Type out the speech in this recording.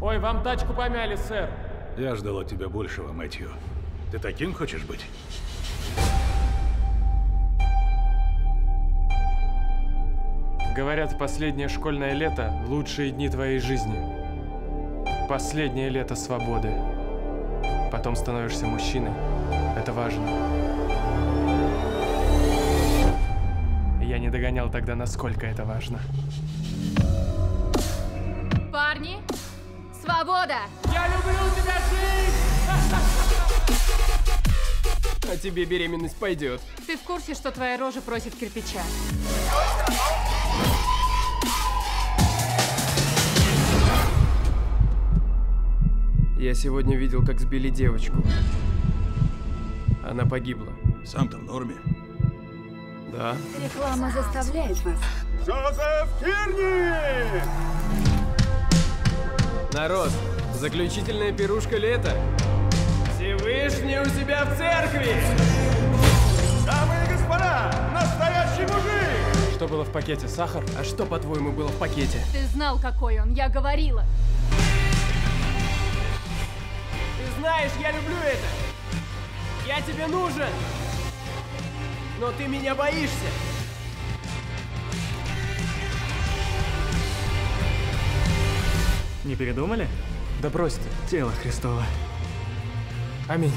Ой, вам тачку помяли, сэр. Я ждал от тебя большего, Мэтью. Ты таким хочешь быть? Говорят, последнее школьное лето – лучшие дни твоей жизни. Последнее лето свободы. Потом становишься мужчиной. Это важно. Я не догонял тогда, насколько это важно. Парни, свобода! Я люблю тебя, жизнь! А тебе беременность пойдет. Ты в курсе, что твоя рожа просит кирпича? Я сегодня видел, как сбили девочку. Она погибла. Сам-то в норме? Да. Реклама заставляет вас. Джозеф Кирни! Народ, заключительная пирушка лета. Всевышний у себя в церкви! Дамы и господа, настоящий мужик! Что было в пакете? Сахар? А что, по-твоему, было в пакете? Ты знал, какой он, я говорила. Знаешь, я люблю это. Я тебе нужен. Но ты меня боишься. Не передумали? Да брось ты. Тело Христово. Аминь.